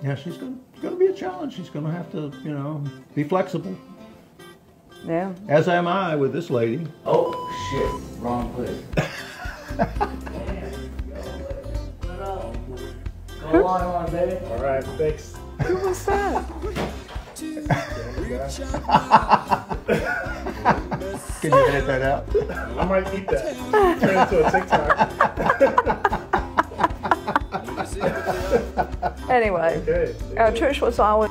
Yeah, it's going to be a challenge. She's going to have to, you know, be flexible. Yeah. As am I with this lady. Oh, shit. Wrong place. Go on, baby. All right, thanks. Who was that? Can you edit that out? I might eat that. Turn it into a TikTok. Anyway, okay. Trish was always...